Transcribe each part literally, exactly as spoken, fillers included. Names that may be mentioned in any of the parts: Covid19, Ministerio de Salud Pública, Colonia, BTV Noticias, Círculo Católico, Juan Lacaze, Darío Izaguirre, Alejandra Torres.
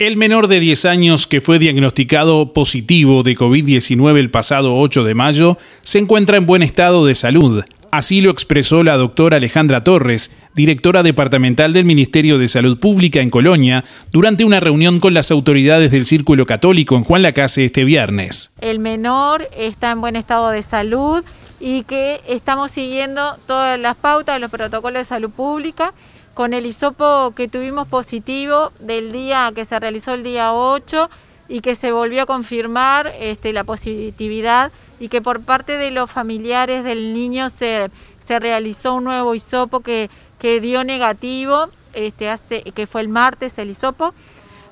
El menor de diez años que fue diagnosticado positivo de COVID diecinueve el pasado ocho de mayo se encuentra en buen estado de salud. Así lo expresó la doctora Alejandra Torres, directora departamental del Ministerio de Salud Pública en Colonia, durante una reunión con las autoridades del Círculo Católico en Juan Lacaze este viernes. El menor está en buen estado de salud y que estamos siguiendo todas las pautas, los protocolos de salud pública. Con el hisopo que tuvimos positivo del día que se realizó el día ocho y que se volvió a confirmar este, la positividad y que por parte de los familiares del niño se, se realizó un nuevo hisopo que, que dio negativo, este, hace, que fue el martes el hisopo.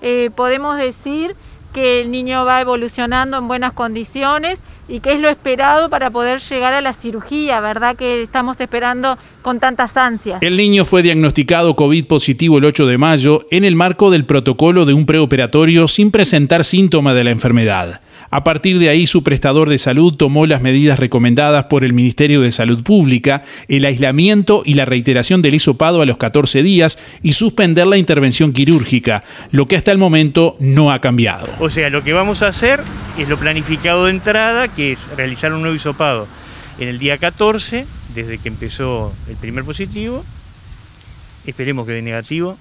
Eh, podemos decir que el niño va evolucionando en buenas condiciones y que es lo esperado para poder llegar a la cirugía, ¿verdad? Que estamos esperando con tantas ansias. El niño fue diagnosticado COVID positivo el ocho de mayo en el marco del protocolo de un preoperatorio sin presentar síntoma de la enfermedad. A partir de ahí, su prestador de salud tomó las medidas recomendadas por el Ministerio de Salud Pública, el aislamiento y la reiteración del hisopado a los catorce días y suspender la intervención quirúrgica, lo que hasta el momento no ha cambiado. O sea, lo que vamos a hacer es lo planificado de entrada, que es realizar un nuevo hisopado en el día catorce, desde que empezó el primer positivo, esperemos que dé negativo,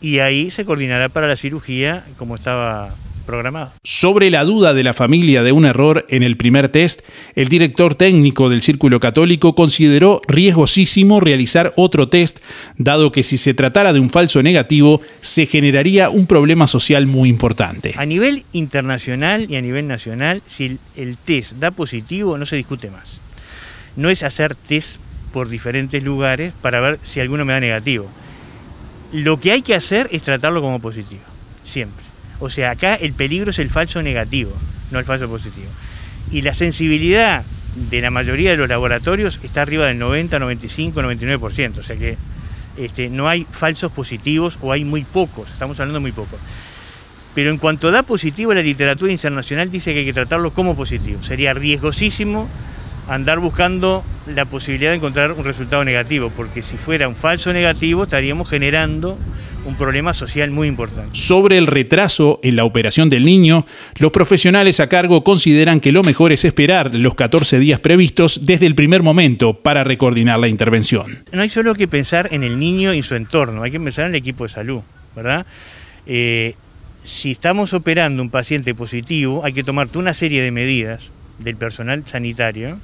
y ahí se coordinará para la cirugía como estaba programado. Sobre la duda de la familia de un error en el primer test, el director técnico del Círculo Católico consideró riesgosísimo realizar otro test, dado que si se tratara de un falso negativo, se generaría un problema social muy importante. A nivel internacional y a nivel nacional, si el test da positivo, no se discute más. No es hacer test por diferentes lugares para ver si alguno me da negativo. Lo que hay que hacer es tratarlo como positivo, siempre. O sea, acá el peligro es el falso negativo, no el falso positivo. Y la sensibilidad de la mayoría de los laboratorios está arriba del noventa, noventa y cinco, noventa y nueve por ciento. O sea que este, no hay falsos positivos o hay muy pocos, estamos hablando de muy pocos. Pero en cuanto da positivo, la literatura internacional dice que hay que tratarlo como positivo. Sería riesgosísimo andar buscando la posibilidad de encontrar un resultado negativo, porque si fuera un falso negativo estaríamos generando un problema social muy importante. Sobre el retraso en la operación del niño, los profesionales a cargo consideran que lo mejor es esperar los catorce días previstos desde el primer momento para recoordinar la intervención. No hay solo que pensar en el niño y su entorno, hay que pensar en el equipo de salud, ¿verdad? Eh, si estamos operando un paciente positivo, hay que tomar toda una serie de medidas del personal sanitario,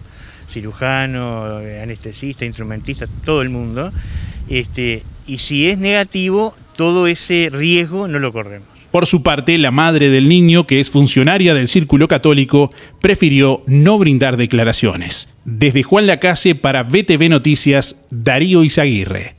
cirujano, anestesista, instrumentista, todo el mundo, este, y si es negativo, todo ese riesgo no lo corremos. Por su parte, la madre del niño, que es funcionaria del Círculo Católico, prefirió no brindar declaraciones. Desde Juan Lacaze para B T V Noticias, Darío Izaguirre.